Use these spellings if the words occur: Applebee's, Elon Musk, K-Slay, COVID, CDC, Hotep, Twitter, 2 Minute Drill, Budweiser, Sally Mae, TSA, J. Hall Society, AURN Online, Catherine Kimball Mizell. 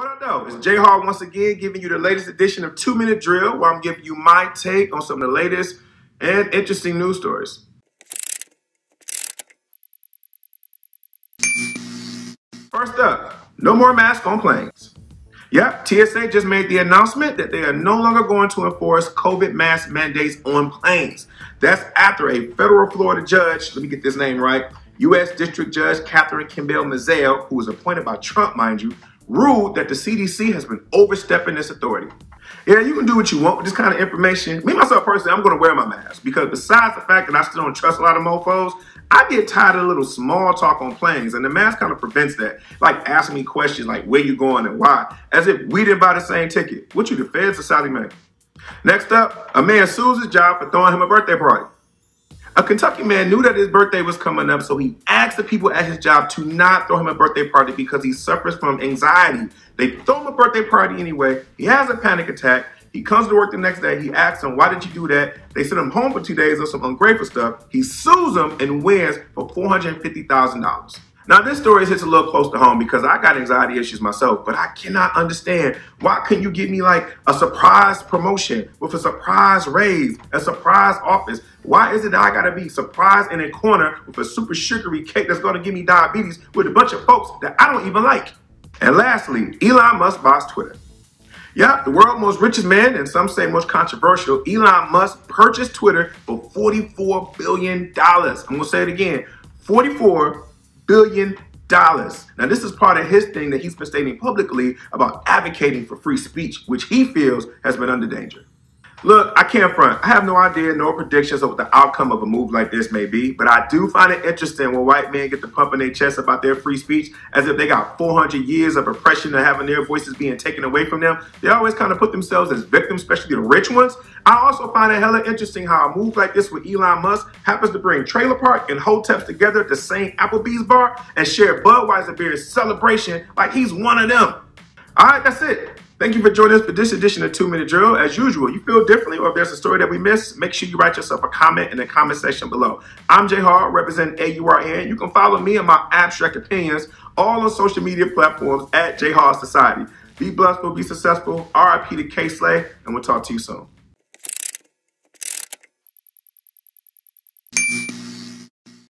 What up, though? It's J. Hall once again giving you the latest edition of 2-Minute Drill, where I'm giving you my take on some of the latest and interesting news stories. First up, no more masks on planes. Yep, TSA just made the announcement that they are no longer going to enforce COVID mask mandates on planes. That's after a federal Florida judge, let me get this name right, U.S. District Judge Catherine Kimball Mizell, who was appointed by Trump, mind you, ruled that the CDC has been overstepping its authority. Yeah, you can do what you want with this kind of information. Me, myself, personally, I'm going to wear my mask because besides the fact that I still don't trust a lot of mofos, I get tired of the little small talk on planes, and the mask kind of prevents that. Like asking me questions like where you going and why, as if we didn't buy the same ticket. What you, the Feds or Sally Mae? Next up, a man sues his job for throwing him a birthday party. A Kentucky man knew that his birthday was coming up, so he asked the people at his job to not throw him a birthday party because he suffers from anxiety. They throw him a birthday party anyway. He has a panic attack. He comes to work the next day. He asks them, why did you do that? They send him home for 2 days of some ungrateful stuff. He sues them and wins for $450,000. Now, this story hits a little close to home because I got anxiety issues myself, but I cannot understand why couldn't you give me like a surprise promotion with a surprise raise, a surprise office? Why is it that I gotta be surprised in a corner with a super sugary cake that's gonna give me diabetes with a bunch of folks that I don't even like? And lastly, Elon Musk buys Twitter. Yeah, the world's most richest man, and some say most controversial, Elon Musk purchased Twitter for $44 billion. I'm gonna say it again, $44 billion. Now, this is part of his thing that he's been stating publicly about advocating for free speech, which he feels has been under danger. Look, I can't front. I have no idea, no predictions of what the outcome of a move like this may be, but I do find it interesting when white men get to pumping their chest about their free speech as if they got 400 years of oppression and having their voices being taken away from them. They always kind of put themselves as victims, especially the rich ones. I also find it hella interesting how a move like this with Elon Musk happens to bring Trailer Park and Hoteps together at the same Applebee's bar and share Budweiser beer's celebration like he's one of them. All right, that's it. Thank you for joining us for this edition of 2-Minute Drill. As usual, you feel differently or if there's a story that we missed, make sure you write yourself a comment in the comment section below. I'm J. Hall, representing AURN. You can follow me and my abstract opinions all on social media platforms at J. Hall Society. Be blessed, be successful. RIP to K-Slay, and we'll talk to you soon.